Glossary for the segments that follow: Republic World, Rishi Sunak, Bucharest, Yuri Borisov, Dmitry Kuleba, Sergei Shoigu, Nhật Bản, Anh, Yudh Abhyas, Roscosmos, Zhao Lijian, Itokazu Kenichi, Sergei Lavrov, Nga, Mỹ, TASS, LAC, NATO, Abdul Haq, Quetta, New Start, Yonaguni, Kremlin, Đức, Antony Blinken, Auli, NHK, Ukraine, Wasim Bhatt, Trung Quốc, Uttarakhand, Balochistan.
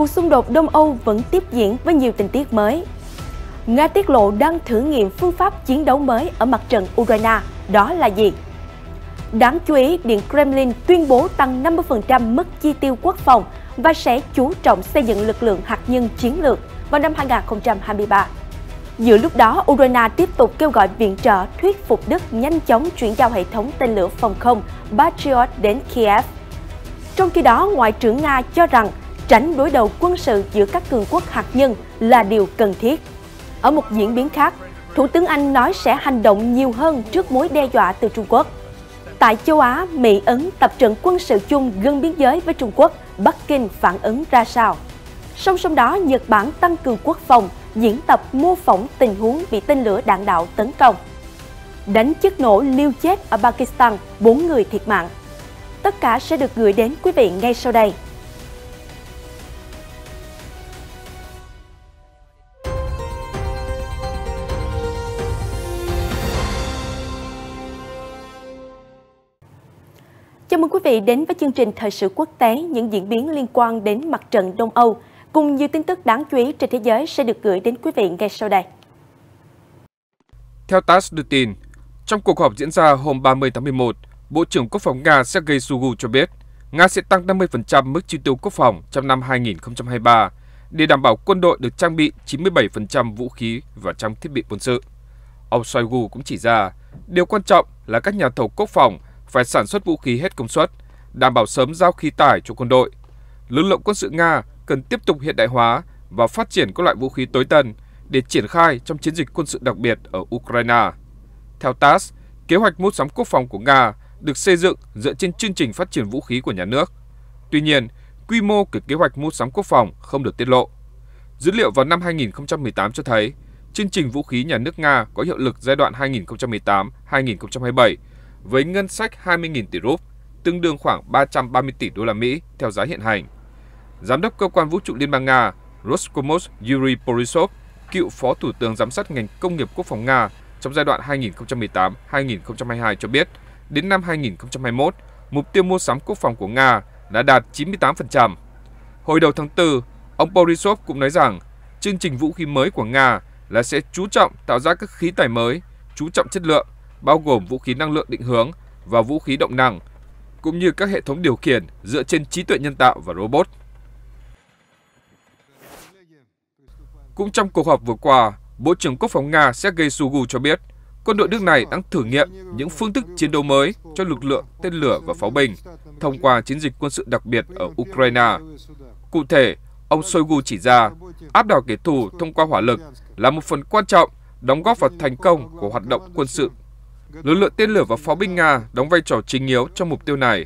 cuộc xung đột Đông Âu vẫn tiếp diễn với nhiều tình tiết mới. Nga tiết lộ đang thử nghiệm phương pháp chiến đấu mới ở mặt trận Ukraine, đó là gì? Đáng chú ý, Điện Kremlin tuyên bố tăng 50% mức chi tiêu quốc phòng và sẽ chú trọng xây dựng lực lượng hạt nhân chiến lược vào năm 2023. Giữa lúc đó, Ukraine tiếp tục kêu gọi viện trợ thuyết phục Đức nhanh chóng chuyển giao hệ thống tên lửa phòng không Patriot đến Kiev. Trong khi đó, Ngoại trưởng Nga cho rằng tránh đối đầu quân sự giữa các cường quốc hạt nhân là điều cần thiết. Ở một diễn biến khác, Thủ tướng Anh nói sẽ hành động nhiều hơn trước mối đe dọa từ Trung Quốc. Tại châu Á, Mỹ Ấn tập trận quân sự chung gần biên giới với Trung Quốc, Bắc Kinh phản ứng ra sao? Song song đó, Nhật Bản tăng cường quốc phòng, diễn tập mô phỏng tình huống bị tên lửa đạn đạo tấn công. Đánh chất nổ liêu chết ở Pakistan, 4 người thiệt mạng. Tất cả sẽ được gửi đến quý vị ngay sau đây. Chào mừng quý vị đến với chương trình Thời sự quốc tế, những diễn biến liên quan đến mặt trận Đông Âu, cùng nhiều tin tức đáng chú ý trên thế giới sẽ được gửi đến quý vị ngay sau đây. Theo TASS đưa tin, trong cuộc họp diễn ra hôm 30 tháng 11, Bộ trưởng Quốc phòng Nga Sergei Shoigu cho biết, Nga sẽ tăng 50% mức chi tiêu quốc phòng trong năm 2023 để đảm bảo quân đội được trang bị 97% vũ khí và trang thiết bị quân sự. Ông Shoigu cũng chỉ ra, điều quan trọng là các nhà thầu quốc phòng phải sản xuất vũ khí hết công suất, đảm bảo sớm giao khí tải cho quân đội. Lực lượng quân sự Nga cần tiếp tục hiện đại hóa và phát triển các loại vũ khí tối tân để triển khai trong chiến dịch quân sự đặc biệt ở Ukraine. Theo TASS, kế hoạch mua sắm quốc phòng của Nga được xây dựng dựa trên chương trình phát triển vũ khí của nhà nước. Tuy nhiên, quy mô của kế hoạch mua sắm quốc phòng không được tiết lộ. Dữ liệu vào năm 2018 cho thấy, chương trình vũ khí nhà nước Nga có hiệu lực giai đoạn 2018-2027 với ngân sách 20.000 tỷ rúp, tương đương khoảng 330 tỷ đô la Mỹ theo giá hiện hành. Giám đốc Cơ quan Vũ trụ Liên bang Nga Roscosmos Yuri Borisov, cựu phó thủ tướng giám sát ngành công nghiệp quốc phòng Nga trong giai đoạn 2018-2022 cho biết, đến năm 2021, mục tiêu mua sắm quốc phòng của Nga đã đạt 98%. Hồi đầu tháng 4, ông Borisov cũng nói rằng chương trình vũ khí mới của Nga là sẽ chú trọng tạo ra các khí tài mới, chú trọng chất lượng, bao gồm vũ khí năng lượng định hướng và vũ khí động năng, cũng như các hệ thống điều khiển dựa trên trí tuệ nhân tạo và robot. Cũng trong cuộc họp vừa qua, Bộ trưởng Quốc phòng Nga Sergei Shoigu cho biết, quân đội nước này đang thử nghiệm những phương thức chiến đấu mới cho lực lượng tên lửa và pháo binh thông qua chiến dịch quân sự đặc biệt ở Ukraine. Cụ thể, ông Shoigu chỉ ra, áp đảo kẻ thù thông qua hỏa lực là một phần quan trọng đóng góp vào thành công của hoạt động quân sự. Lực lượng tên lửa và pháo binh Nga đóng vai trò chính yếu trong mục tiêu này.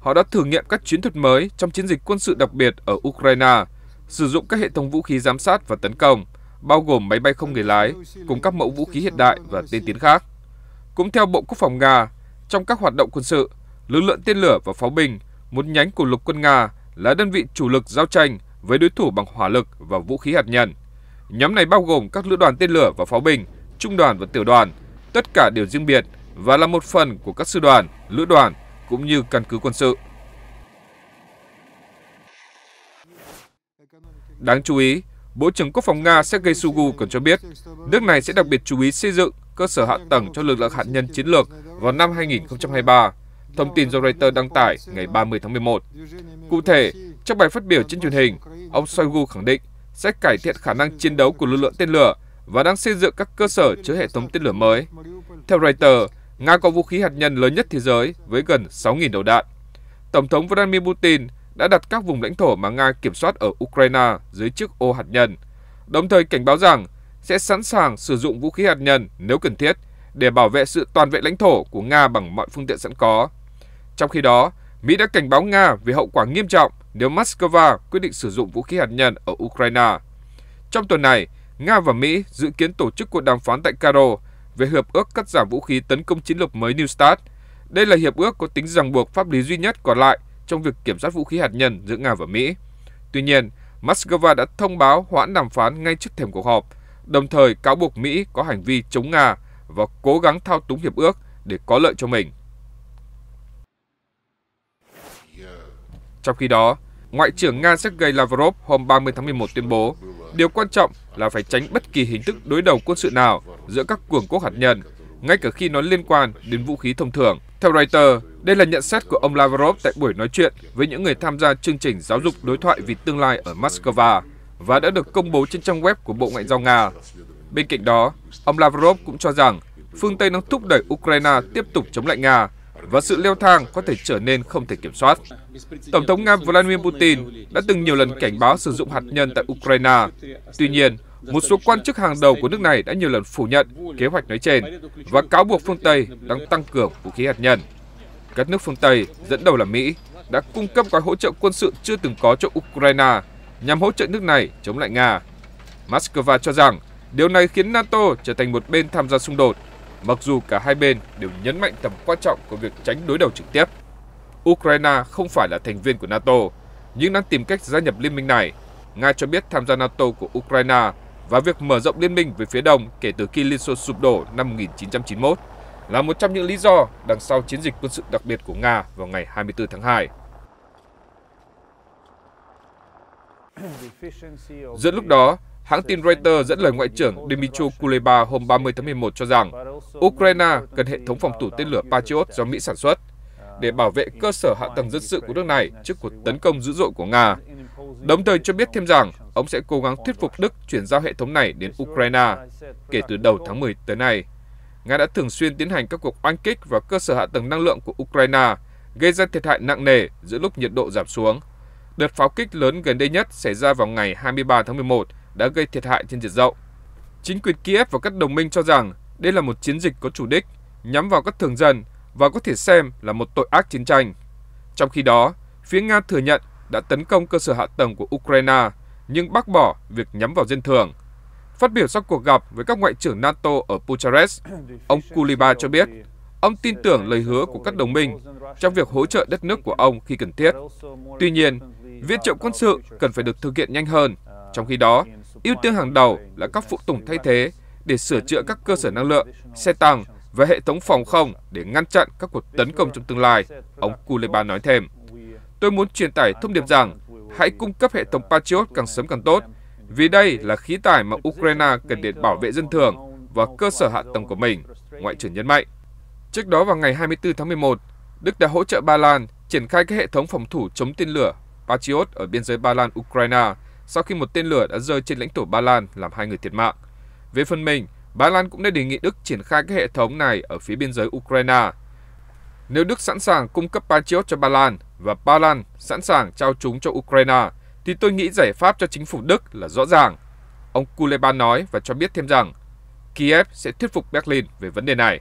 Họ đã thử nghiệm các chiến thuật mới trong chiến dịch quân sự đặc biệt ở Ukraine, sử dụng các hệ thống vũ khí giám sát và tấn công, bao gồm máy bay không người lái, cùng các mẫu vũ khí hiện đại và tiên tiến khác. Cũng theo Bộ Quốc phòng Nga, trong các hoạt động quân sự, lực lượng tên lửa và pháo binh, một nhánh của lục quân Nga, là đơn vị chủ lực giao tranh với đối thủ bằng hỏa lực và vũ khí hạt nhân. Nhóm này bao gồm các lữ đoàn tên lửa và pháo binh, trung đoàn và tiểu đoàn, tất cả đều riêng biệt và là một phần của các sư đoàn, lữ đoàn cũng như căn cứ quân sự. Đáng chú ý, Bộ trưởng Quốc phòng Nga Sergei Shoigu còn cho biết, nước này sẽ đặc biệt chú ý xây dựng cơ sở hạ tầng cho lực lượng hạt nhân chiến lược vào năm 2023, thông tin do Reuters đăng tải ngày 30 tháng 11. Cụ thể, trong bài phát biểu trên truyền hình, ông Shoigu khẳng định sẽ cải thiện khả năng chiến đấu của lực lượng tên lửa và đang xây dựng các cơ sở chứa hệ thống tên lửa mới. Theo Reuters, Nga có vũ khí hạt nhân lớn nhất thế giới với gần 6.000 đầu đạn. Tổng thống Vladimir Putin đã đặt các vùng lãnh thổ mà Nga kiểm soát ở Ukraine dưới chiếc ô hạt nhân, đồng thời cảnh báo rằng sẽ sẵn sàng sử dụng vũ khí hạt nhân nếu cần thiết để bảo vệ sự toàn vẹn lãnh thổ của Nga bằng mọi phương tiện sẵn có. Trong khi đó, Mỹ đã cảnh báo Nga về hậu quả nghiêm trọng nếu Moscow quyết định sử dụng vũ khí hạt nhân ở Ukraine. Trong tuần này, Nga và Mỹ dự kiến tổ chức cuộc đàm phán tại Cairo về hiệp ước cắt giảm vũ khí tấn công chiến lược mới New Start. Đây là hiệp ước có tính ràng buộc pháp lý duy nhất còn lại trong việc kiểm soát vũ khí hạt nhân giữa Nga và Mỹ. Tuy nhiên, Moscow đã thông báo hoãn đàm phán ngay trước thềm cuộc họp, đồng thời cáo buộc Mỹ có hành vi chống Nga và cố gắng thao túng hiệp ước để có lợi cho mình. Trong khi đó, Ngoại trưởng Nga Sergei Lavrov hôm 30 tháng 11 tuyên bố, điều quan trọng là phải tránh bất kỳ hình thức đối đầu quân sự nào giữa các cường quốc hạt nhân, ngay cả khi nó liên quan đến vũ khí thông thường. Theo Reuters, đây là nhận xét của ông Lavrov tại buổi nói chuyện với những người tham gia chương trình giáo dục đối thoại vì tương lai ở Moscow và đã được công bố trên trang web của Bộ Ngoại giao Nga. Bên cạnh đó, ông Lavrov cũng cho rằng phương Tây đang thúc đẩy Ukraine tiếp tục chống lại Nga và sự leo thang có thể trở nên không thể kiểm soát. Tổng thống Nga Vladimir Putin đã từng nhiều lần cảnh báo sử dụng hạt nhân tại Ukraine. Tuy nhiên, một số quan chức hàng đầu của nước này đã nhiều lần phủ nhận kế hoạch nói trên và cáo buộc phương Tây đang tăng cường vũ khí hạt nhân. Các nước phương Tây, dẫn đầu là Mỹ, đã cung cấp gói hỗ trợ quân sự chưa từng có cho Ukraine nhằm hỗ trợ nước này chống lại Nga. Moscow cho rằng điều này khiến NATO trở thành một bên tham gia xung đột, mặc dù cả hai bên đều nhấn mạnh tầm quan trọng của việc tránh đối đầu trực tiếp. Ukraine không phải là thành viên của NATO, nhưng đang tìm cách gia nhập liên minh này. Nga cho biết tham gia NATO của Ukraine và việc mở rộng liên minh về phía đông kể từ khi Liên Xô sụp đổ năm 1991 là một trong những lý do đằng sau chiến dịch quân sự đặc biệt của Nga vào ngày 24 tháng 2. Giữa lúc đó, hãng tin Reuters dẫn lời Ngoại trưởng Dmitry Kuleba hôm 30 tháng 11 cho rằng Ukraine cần hệ thống phòng thủ tên lửa Patriot do Mỹ sản xuất để bảo vệ cơ sở hạ tầng dân sự của nước này trước cuộc tấn công dữ dội của Nga, đồng thời cho biết thêm rằng ông sẽ cố gắng thuyết phục Đức chuyển giao hệ thống này đến Ukraine. Kể từ đầu tháng 10 tới nay, Nga đã thường xuyên tiến hành các cuộc oanh kích vào cơ sở hạ tầng năng lượng của Ukraine, gây ra thiệt hại nặng nề giữa lúc nhiệt độ giảm xuống. Đợt pháo kích lớn gần đây nhất xảy ra vào ngày 23 tháng 11 đã gây thiệt hại trên diện rộng. Chính quyền Kiev và các đồng minh cho rằng đây là một chiến dịch có chủ đích, nhắm vào các thường dân và có thể xem là một tội ác chiến tranh. Trong khi đó, phía Nga thừa nhận đã tấn công cơ sở hạ tầng của Ukraine, nhưng bác bỏ việc nhắm vào dân thường. Phát biểu sau cuộc gặp với các ngoại trưởng NATO ở Bucharest, ông Kuleba cho biết ông tin tưởng lời hứa của các đồng minh trong việc hỗ trợ đất nước của ông khi cần thiết. Tuy nhiên, viện trợ quân sự cần phải được thực hiện nhanh hơn. Trong khi đó, ưu tiên hàng đầu là các phụ tùng thay thế để sửa chữa các cơ sở năng lượng, xe tăng và hệ thống phòng không để ngăn chặn các cuộc tấn công trong tương lai, ông Kuleba nói thêm. Tôi muốn truyền tải thông điệp rằng hãy cung cấp hệ thống Patriot càng sớm càng tốt, vì đây là khí tài mà Ukraine cần để bảo vệ dân thường và cơ sở hạ tầng của mình, Ngoại trưởng nhấn mạnh. Trước đó vào ngày 24 tháng 11, Đức đã hỗ trợ Ba Lan triển khai các hệ thống phòng thủ chống tên lửa Patriot ở biên giới Ba Lan-Ukraine sau khi một tên lửa đã rơi trên lãnh thổ Ba Lan làm 2 người thiệt mạng. Về phần mình, Ba Lan cũng đã đề nghị Đức triển khai các hệ thống này ở phía biên giới Ukraine. Nếu Đức sẵn sàng cung cấp Patriot cho Ba Lan và Ba Lan sẵn sàng trao chúng cho Ukraine, thì tôi nghĩ giải pháp cho chính phủ Đức là rõ ràng, ông Kuleba nói và cho biết thêm rằng Kiev sẽ thuyết phục Berlin về vấn đề này.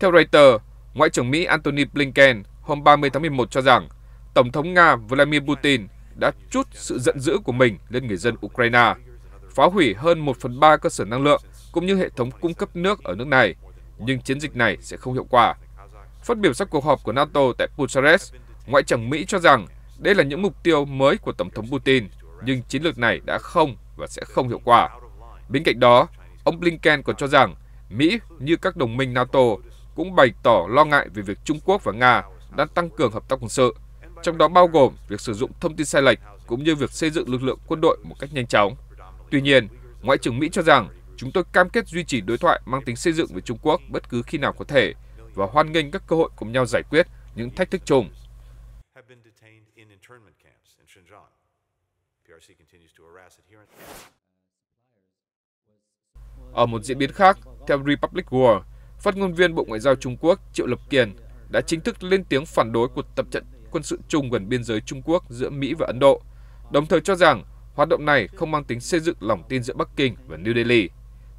Theo Reuters, Ngoại trưởng Mỹ Antony Blinken hôm 30 tháng 11 cho rằng Tổng thống Nga Vladimir Putin đã trút sự giận dữ của mình lên người dân Ukraine, phá hủy hơn 1/3 cơ sở năng lượng cũng như hệ thống cung cấp nước ở nước này, nhưng chiến dịch này sẽ không hiệu quả. Phát biểu sau cuộc họp của NATO tại Bucharest, Ngoại trưởng Mỹ cho rằng đây là những mục tiêu mới của Tổng thống Putin, nhưng chiến lược này đã không và sẽ không hiệu quả. Bên cạnh đó, ông Blinken còn cho rằng Mỹ như các đồng minh NATO cũng bày tỏ lo ngại về việc Trung Quốc và Nga đang tăng cường hợp tác quân sự, trong đó bao gồm việc sử dụng thông tin sai lệch cũng như việc xây dựng lực lượng quân đội một cách nhanh chóng. Tuy nhiên, Ngoại trưởng Mỹ cho rằng chúng tôi cam kết duy trì đối thoại mang tính xây dựng với Trung Quốc bất cứ khi nào có thể và hoan nghênh các cơ hội cùng nhau giải quyết những thách thức chung. Ở một diễn biến khác, theo Republic World, phát ngôn viên Bộ Ngoại giao Trung Quốc Triệu Lập Kiên đã chính thức lên tiếng phản đối cuộc tập trận quân sự chung gần biên giới Trung Quốc giữa Mỹ và Ấn Độ, đồng thời cho rằng hoạt động này không mang tính xây dựng lòng tin giữa Bắc Kinh và New Delhi.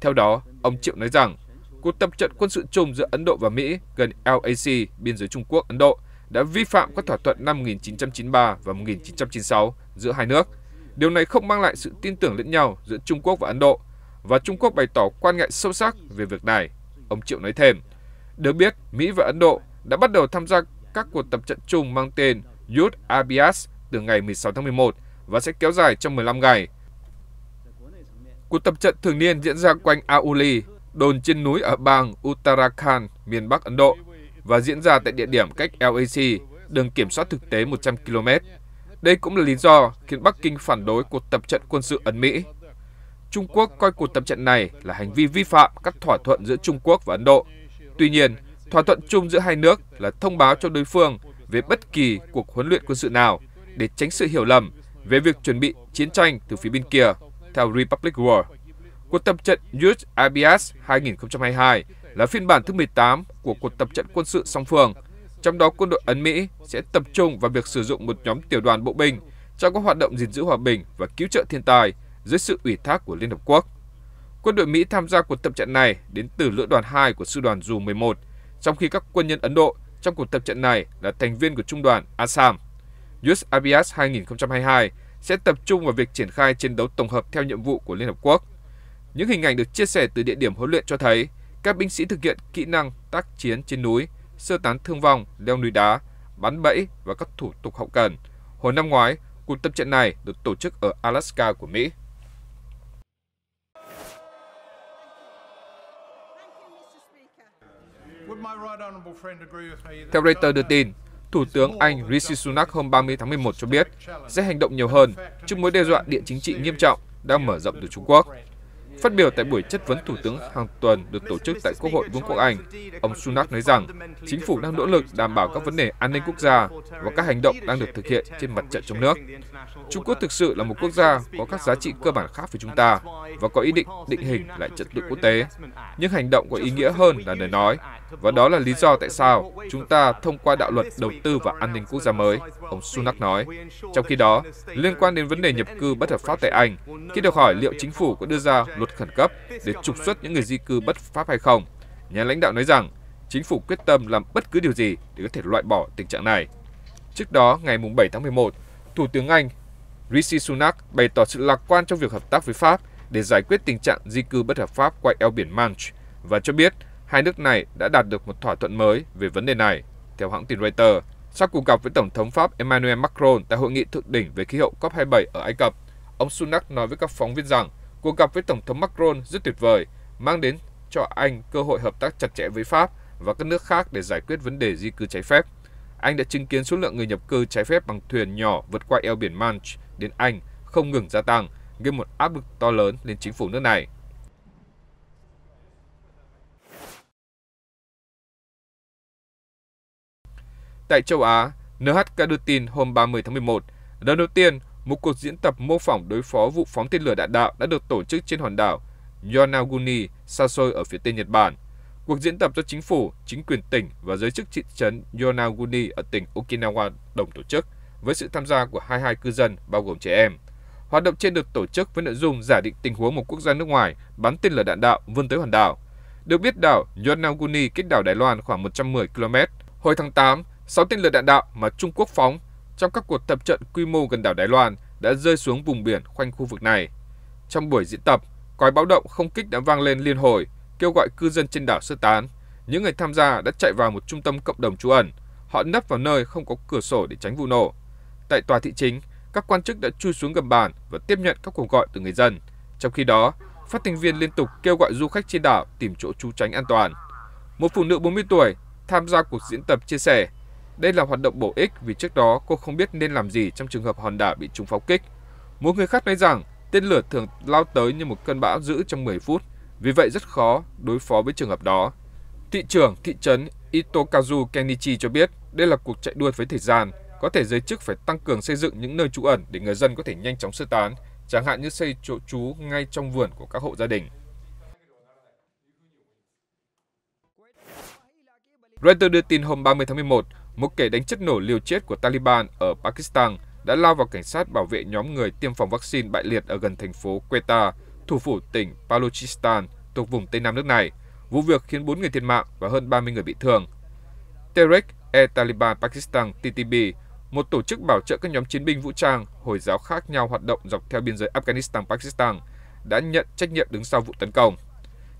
Theo đó, ông Triệu nói rằng cuộc tập trận quân sự chung giữa Ấn Độ và Mỹ gần LAC, biên giới Trung Quốc-Ấn Độ, đã vi phạm các thỏa thuận năm 1993 và 1996 giữa hai nước. Điều này không mang lại sự tin tưởng lẫn nhau giữa Trung Quốc và Ấn Độ, và Trung Quốc bày tỏ quan ngại sâu sắc về việc này. Ông Triệu nói thêm, được biết, Mỹ và Ấn Độ đã bắt đầu tham gia các cuộc tập trận chung mang tên Yudh Abhyas từ ngày 16 tháng 11 và sẽ kéo dài trong 15 ngày. Cuộc tập trận thường niên diễn ra quanh Auli, đồn trên núi ở bang Uttarakhand, miền Bắc Ấn Độ. và diễn ra tại địa điểm cách LAC, đường kiểm soát thực tế 100 km. Đây cũng là lý do khiến Bắc Kinh phản đối cuộc tập trận quân sự Ấn Mỹ. Trung Quốc coi cuộc tập trận này là hành vi vi phạm các thỏa thuận giữa Trung Quốc và Ấn Độ. Tuy nhiên, thỏa thuận chung giữa hai nước là thông báo cho đối phương về bất kỳ cuộc huấn luyện quân sự nào để tránh sự hiểu lầm về việc chuẩn bị chiến tranh từ phía bên kia, theo Republic World. Cuộc tập trận Yudh Abhyas 2022 là phiên bản thứ 18 của cuộc tập trận quân sự song phương, trong đó quân đội Ấn Mỹ sẽ tập trung vào việc sử dụng một nhóm tiểu đoàn bộ binh trong các hoạt động gìn giữ hòa bình và cứu trợ thiên tai dưới sự ủy thác của Liên Hợp Quốc. Quân đội Mỹ tham gia cuộc tập trận này đến từ lữ đoàn 2 của sư đoàn Dù 11, trong khi các quân nhân Ấn Độ trong cuộc tập trận này là thành viên của trung đoàn Assam. Yudh Abhyas 2022 sẽ tập trung vào việc triển khai chiến đấu tổng hợp theo nhiệm vụ của Liên Hợp Quốc. Những hình ảnh được chia sẻ từ địa điểm huấn luyện cho thấy các binh sĩ thực hiện kỹ năng tác chiến trên núi, sơ tán thương vong, leo núi đá, bắn bẫy và các thủ tục hậu cần. Hồi năm ngoái, cuộc tập trận này được tổ chức ở Alaska của Mỹ. Theo Reuters đưa tin, Thủ tướng Anh Rishi Sunak hôm 30 tháng 11 cho biết sẽ hành động nhiều hơn trước mối đe dọa địa chính trị nghiêm trọng đang mở rộng từ Trung Quốc. Phát biểu tại buổi chất vấn Thủ tướng hàng tuần được tổ chức tại Quốc hội Vương quốc Anh, ông Sunak nói rằng chính phủ đang nỗ lực đảm bảo các vấn đề an ninh quốc gia và các hành động đang được thực hiện trên mặt trận trong nước. Trung Quốc thực sự là một quốc gia có các giá trị cơ bản khác với chúng ta và có ý định định hình lại trật tự quốc tế. Nhưng hành động có ý nghĩa hơn là lời nói, và đó là lý do tại sao chúng ta thông qua đạo luật đầu tư và an ninh quốc gia mới, ông Sunak nói. Trong khi đó, liên quan đến vấn đề nhập cư bất hợp pháp tại Anh, khi được hỏi liệu chính phủ có đưa ra luật khẩn cấp để trục xuất những người di cư bất pháp hay không, nhà lãnh đạo nói rằng chính phủ quyết tâm làm bất cứ điều gì để có thể loại bỏ tình trạng này. Trước đó, ngày 7 tháng 11, Thủ tướng Anh Rishi Sunak bày tỏ sự lạc quan trong việc hợp tác với Pháp để giải quyết tình trạng di cư bất hợp pháp qua eo biển Manche và cho biết hai nước này đã đạt được một thỏa thuận mới về vấn đề này. Theo hãng tin Reuters, sau cuộc gặp với Tổng thống Pháp Emmanuel Macron tại hội nghị thượng đỉnh về khí hậu COP27 ở Ai Cập, ông Sunak nói với các phóng viên rằng cuộc gặp với Tổng thống Macron rất tuyệt vời, mang đến cho Anh cơ hội hợp tác chặt chẽ với Pháp và các nước khác để giải quyết vấn đề di cư trái phép. Anh đã chứng kiến số lượng người nhập cư trái phép bằng thuyền nhỏ vượt qua eo biển Manche đến Anh không ngừng gia tăng, gây một áp lực to lớn lên chính phủ nước này. Tại châu Á, NHK đưa tin hôm 30 tháng 11, lần đầu tiên, một cuộc diễn tập mô phỏng đối phó vụ phóng tên lửa đạn đạo đã được tổ chức trên hòn đảo Yonaguni, xa xôi ở phía tây Nhật Bản. Cuộc diễn tập do chính phủ, chính quyền tỉnh và giới chức thị trấn Yonaguni ở tỉnh Okinawa đồng tổ chức, với sự tham gia của 22 cư dân, bao gồm trẻ em. Hoạt động trên được tổ chức với nội dung giả định tình huống một quốc gia nước ngoài bắn tên lửa đạn đạo vươn tới hòn đảo. Được biết, đảo Yonaguni cách đảo Đài Loan khoảng 110 km. Hồi tháng 8, 6 tên lửa đạn đạo mà Trung Quốc phóng trong các cuộc tập trận quy mô gần đảo Đài Loan đã rơi xuống vùng biển quanh khu vực này. Trong buổi diễn tập, còi báo động không kích đã vang lên liên hồi, kêu gọi cư dân trên đảo sơ tán. Những người tham gia đã chạy vào một trung tâm cộng đồng trú ẩn. Họ nấp vào nơi không có cửa sổ để tránh vụ nổ. Tại tòa thị chính, các quan chức đã chui xuống gầm bàn và tiếp nhận các cuộc gọi từ người dân. Trong khi đó, phát thanh viên liên tục kêu gọi du khách trên đảo tìm chỗ trú tránh an toàn. Một phụ nữ 40 tuổi tham gia cuộc diễn tập chia sẻ, đây là hoạt động bổ ích vì trước đó cô không biết nên làm gì trong trường hợp hòn đảo bị trúng pháo kích. Một người khác nói rằng tên lửa thường lao tới như một cơn bão dữ trong 10 phút, vì vậy rất khó đối phó với trường hợp đó. Thị trưởng thị trấn Itokazu Kenichi cho biết đây là cuộc chạy đua với thời gian, có thể giới chức phải tăng cường xây dựng những nơi trú ẩn để người dân có thể nhanh chóng sơ tán, chẳng hạn như xây chỗ trú ngay trong vườn của các hộ gia đình. Reuters đưa tin hôm 30 tháng 11, một kẻ đánh chất nổ liều chết của Taliban ở Pakistan đã lao vào cảnh sát bảo vệ nhóm người tiêm phòng vaccine bại liệt ở gần thành phố Quetta, thủ phủ tỉnh Balochistan, thuộc vùng Tây Nam nước này. Vụ việc khiến 4 người thiệt mạng và hơn 30 người bị thương. Tehreek-e-Taliban Pakistan (TTIP), một tổ chức bảo trợ các nhóm chiến binh vũ trang Hồi giáo khác nhau hoạt động dọc theo biên giới Afghanistan-Pakistan, đã nhận trách nhiệm đứng sau vụ tấn công.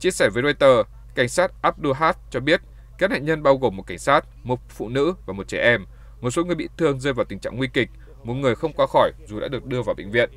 Chia sẻ với Reuters, cảnh sát Abdul Haq cho biết các nạn nhân bao gồm một cảnh sát, một phụ nữ và một trẻ em. Một số người bị thương rơi vào tình trạng nguy kịch, một người không qua khỏi dù đã được đưa vào bệnh viện.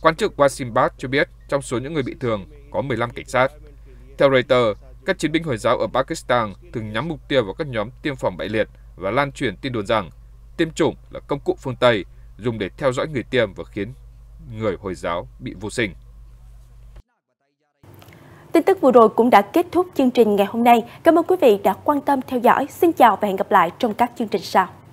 Quan chức Wasim Bhatt cho biết trong số những người bị thương có 15 cảnh sát. Theo Reuters, Các chiến binh Hồi giáo ở Pakistan thường nhắm mục tiêu vào các nhóm tiêm phòng bại liệt và lan truyền tin đồn rằng tiêm chủng là công cụ phương Tây dùng để theo dõi người tiêm và khiến người Hồi giáo bị vô sinh. Tin tức vừa rồi cũng đã kết thúc chương trình ngày hôm nay. Cảm ơn quý vị đã quan tâm theo dõi. Xin chào và hẹn gặp lại trong các chương trình sau.